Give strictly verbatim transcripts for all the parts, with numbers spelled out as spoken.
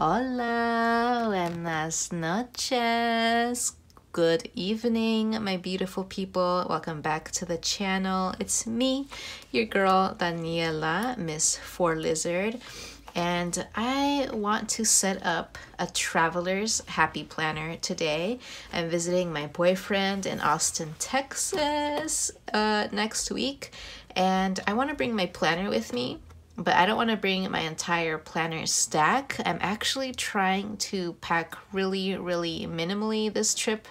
Hola, buenas noches. Good evening, my beautiful people. Welcome back to the channel. It's me, your girl, Daniela, Miss Four Lizard. And I want to set up a traveler's happy planner today. I'm visiting my boyfriend in Austin, Texas uh, next week. And I want to bring my planner with me, but I don't want to bring my entire planner stack. I'm actually trying to pack really, really minimally this trip.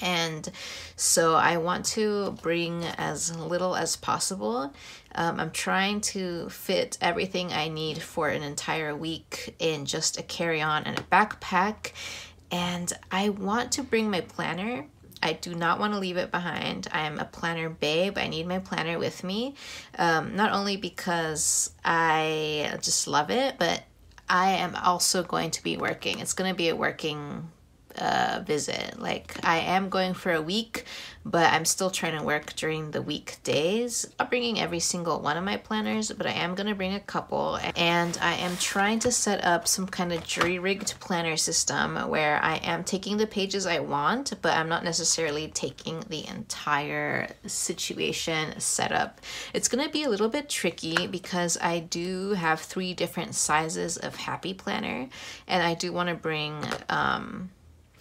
And so I want to bring as little as possible. Um, I'm trying to fit everything I need for an entire week in just a carry-on and a backpack. And I want to bring my planner. I do not want to leave it behind. I'm a planner babe. I need my planner with me, um, not only because I just love it, but I am also going to be working. It's going to be a working uh, visit. Like, I am going for a week, but I'm still trying to work during the weekdays. I'm not bringing every single one of my planners, but I am going to bring a couple. And I am trying to set up some kind of jury-rigged planner system where I am taking the pages I want, but I'm not necessarily taking the entire situation set up. It's going to be a little bit tricky because I do have three different sizes of Happy Planner, and I do want to bring um,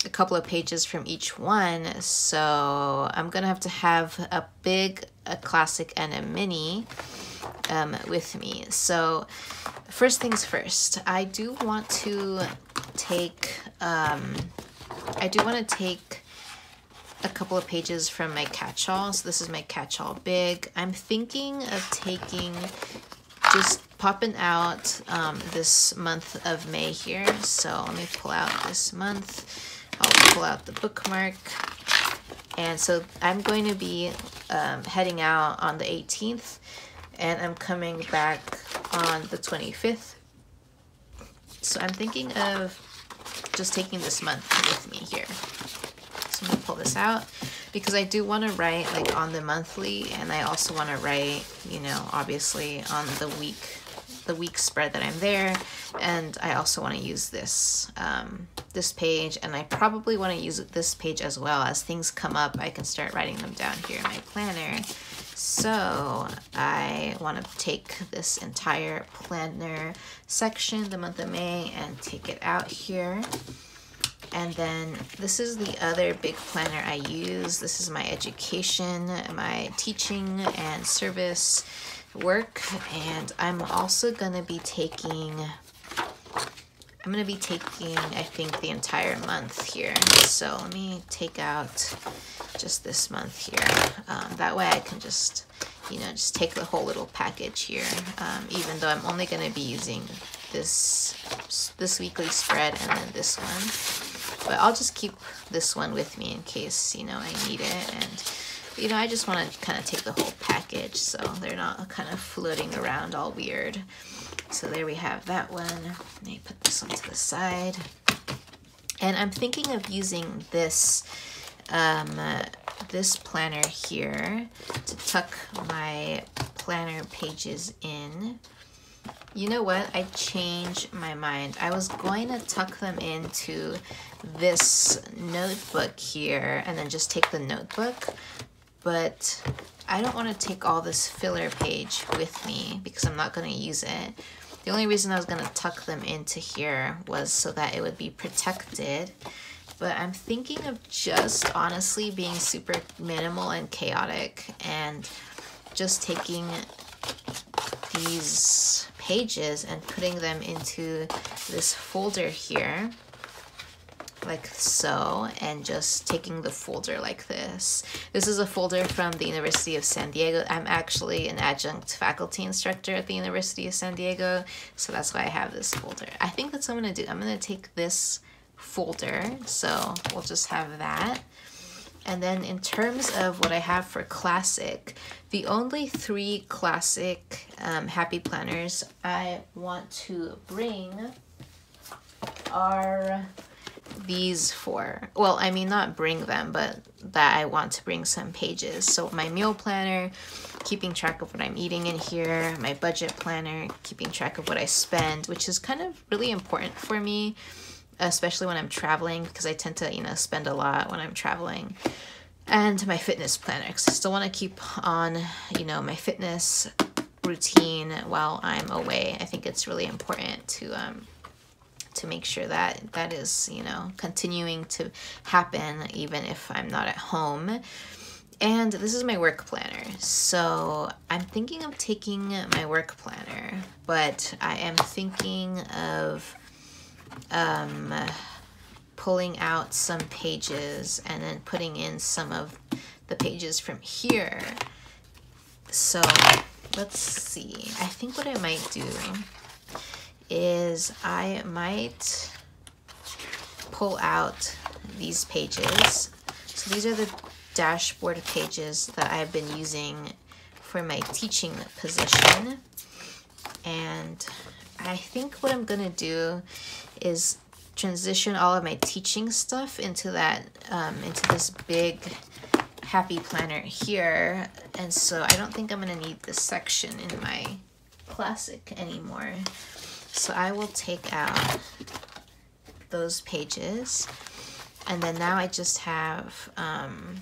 a couple of pages from each one, so I'm gonna have to have a big, a classic, and a mini um, with me. So first things first, I do want to take um, I do want to take a couple of pages from my catch-all. So this is my catch-all big. I'm thinking of taking just popping out um, this month of May here. So let me pull out this month. I'll pull out the bookmark. And so I'm going to be um, heading out on the eighteenth, and I'm coming back on the twenty-fifth. So I'm thinking of just taking this month with me here. So I'm going to pull this out because I do want to write like on the monthly, and I also want to write, you know, obviously on the week, the week spread that I'm there. And I also want to use this um, this page, and I probably want to use this page as well. As things come up, I can start writing them down here in my planner. So I want to take this entire planner section, the month of May, and take it out here. And then this is the other big planner I use. This is my education, my teaching and service work. And I'm also going to be taking I'm going to be taking, I think, the entire month here. So let me take out just this month here. Um, that way I can just, you know, just take the whole little package here, um, even though I'm only going to be using this, this weekly spread and then this one. But I'll just keep this one with me in case, you know, I need it. And, you know, I just want to kind of take the whole package so they're not kind of floating around all weird. So there we have that one. Let me put this one to the side. And I'm thinking of using this um, uh, this planner here to tuck my planner pages in. You know what? I changed my mind. I was going to tuck them into this notebook here and then just take the notebook, but I don't want to take all this filler page with me because I'm not going to use it. The only reason I was going to tuck them into here was so that it would be protected. But I'm thinking of just honestly being super minimal and chaotic and just taking these pages and putting them into this folder here, like so, and just taking the folder like this. This is a folder from the University of San Diego. I'm actually an adjunct faculty instructor at the University of San Diego, so that's why I have this folder. I think that's what I'm gonna do. I'm gonna take this folder, so we'll just have that. And then in terms of what I have for classic, the only three classic um, Happy Planners I want to bring are these for, well, I mean, not bring them, but that I want to bring some pages. So my meal planner, keeping track of what I'm eating in here, my budget planner, keeping track of what I spend, which is kind of really important for me, especially when I'm traveling, because I tend to, you know, spend a lot when I'm traveling. And my fitness planner, because I still want to keep on, you know, my fitness routine while I'm away. I think it's really important to um to make sure that that is, you know, continuing to happen even if I'm not at home. And this is my work planner. So I'm thinking of taking my work planner, but I am thinking of um pulling out some pages and then putting in some of the pages from here. So let's see. I think what I might do is I might pull out these pages. So these are the dashboard pages that I've been using for my teaching position. And I think what I'm gonna do is transition all of my teaching stuff into that, um, into this big Happy Planner here. And so I don't think I'm gonna need this section in my classic anymore. So I will take out those pages. And then now I just have, um,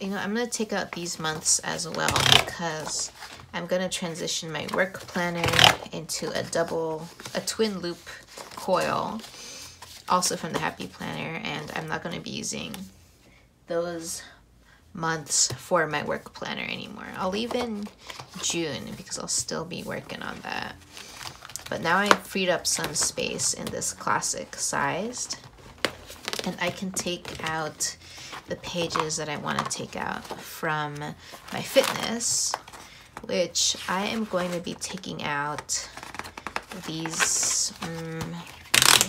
you know, I'm gonna take out these months as well, because I'm gonna transition my work planner into a double, a twin loop coil, also from the Happy Planner, and I'm not gonna be using those months for my work planner anymore. I'll leave in June because I'll still be working on that. But now I freed up some space in this classic sized, and I can take out the pages that I want to take out from my fitness, which I am going to be taking out these, um,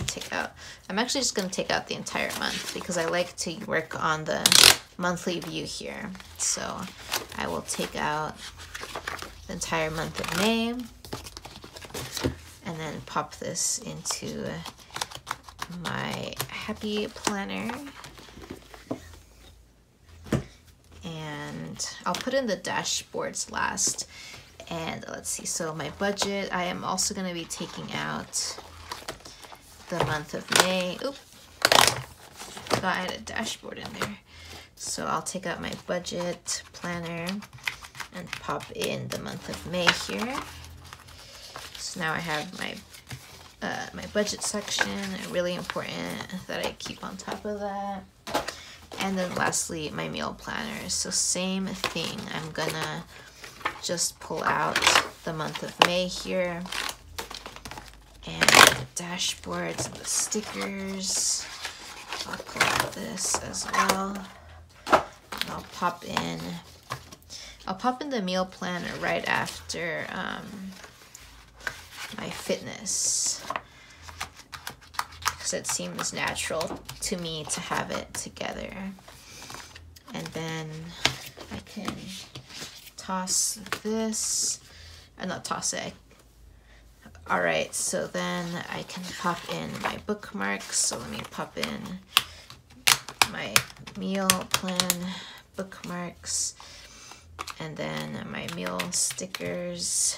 take out, I'm actually just going to take out the entire month because I like to work on the monthly view here. So I will take out the entire month of May and then pop this into my Happy Planner. And I'll put in the dashboards last. And let's see, so my budget, I am also going to be taking out the month of May. Oop, thought I had a dashboard in there. So I'll take out my budget planner and pop in the month of May here. So now I have my uh, my budget section, really important that I keep on top of that. And then lastly, my meal planner. So same thing, I'm gonna just pull out the month of May here, and the dashboards and the stickers. I'll pull out this as well. And I'll pop in, I'll pop in the meal planner right after um, my fitness, because it seems natural to me to have it together. And then I can toss this, or not toss it. All right, so then I can pop in my bookmarks. So let me pop in my meal plan bookmarks, and then my meal stickers,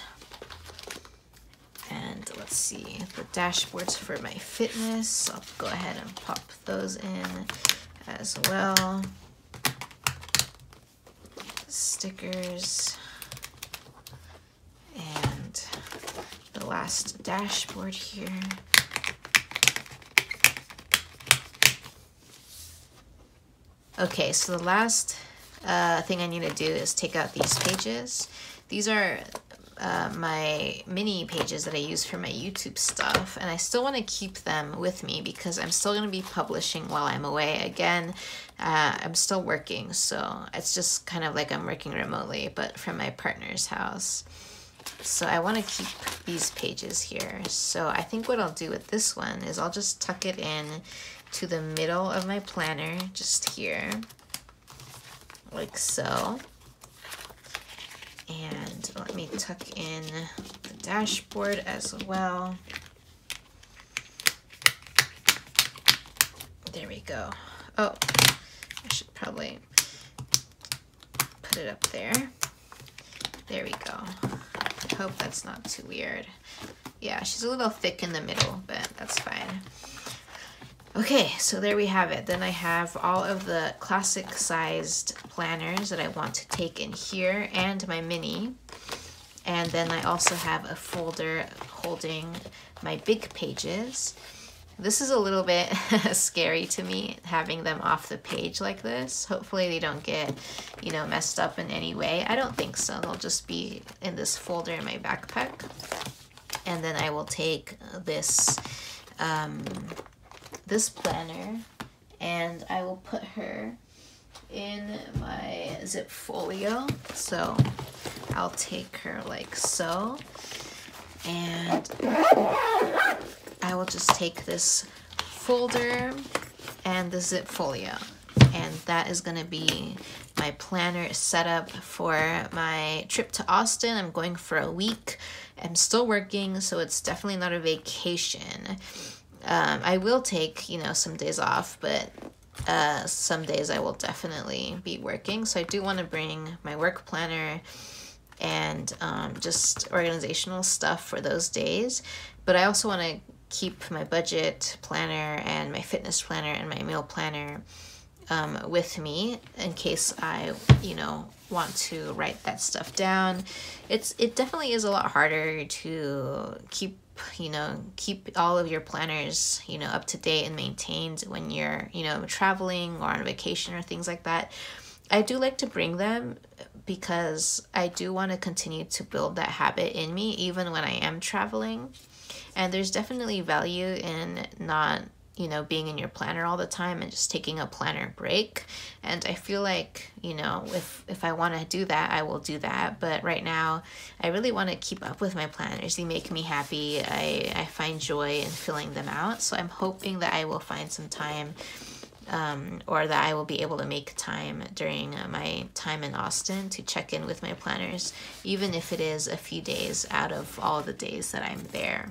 and let's see, the dashboards for my fitness. I'll go ahead and pop those in as well. Stickers, and the last dashboard here. Okay, so the last uh, thing I need to do is take out these pages. These are uh, my mini pages that I use for my YouTube stuff, and I still want to keep them with me because I'm still going to be publishing while I'm away. Again, uh, I'm still working, so it's just kind of like I'm working remotely, but from my partner's house. So I want to keep these pages here. So I think what I'll do with this one is I'll just tuck it in to the middle of my planner, just here, like so. And let me tuck in the dashboard as well. There we go. Oh, I should probably put it up there. There we go. I hope that's not too weird. Yeah, she's a little thick in the middle, but that's fine. Okay, so there we have it. Then I have all of the classic sized planners that I want to take in here and my mini. And then I also have a folder holding my big pages. This is a little bit scary to me, having them off the page like this. Hopefully they don't get, you know, messed up in any way. I don't think so. They'll just be in this folder in my backpack. And then I will take this um, this planner, and I will put her in my zip folio. So I'll take her like so, and I will just take this folder and the zip folio, and that is going to be my planner setup for my trip to Austin. I'm going for a week. I'm still working, so it's definitely not a vacation. Um, I will take, you know, some days off, but uh, some days I will definitely be working. So I do want to bring my work planner and um, just organizational stuff for those days. But I also want to keep my budget planner and my fitness planner and my meal planner um, with me in case I, you know, want to write that stuff down. It's, it definitely is a lot harder to keep you know keep all of your planners you know up to date and maintained when you're you know traveling or on vacation or things like that. I do like to bring them because I do want to continue to build that habit in me even when I am traveling, and there's definitely value in not you know being in your planner all the time and just taking a planner break. And I feel like you know if if I want to do that, I will do that, but right now I really want to keep up with my planners. They make me happy. I I find joy in filling them out, so I'm hoping that I will find some time um or that I will be able to make time during my time in Austin to check in with my planners, even if it is a few days out of all the days that I'm there.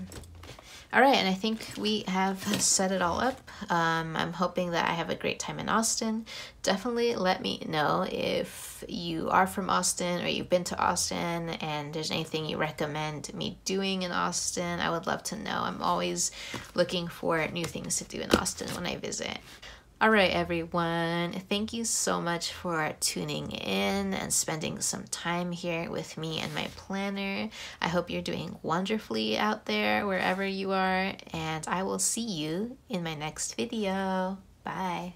All right, and I think we have set it all up. Um, I'm hoping that I have a great time in Austin. Definitely let me know if you are from Austin or you've been to Austin and there's anything you recommend me doing in Austin. I would love to know. I'm always looking for new things to do in Austin when I visit. All right, everyone, thank you so much for tuning in and spending some time here with me and my planner. I hope you're doing wonderfully out there wherever you are, and I will see you in my next video. Bye.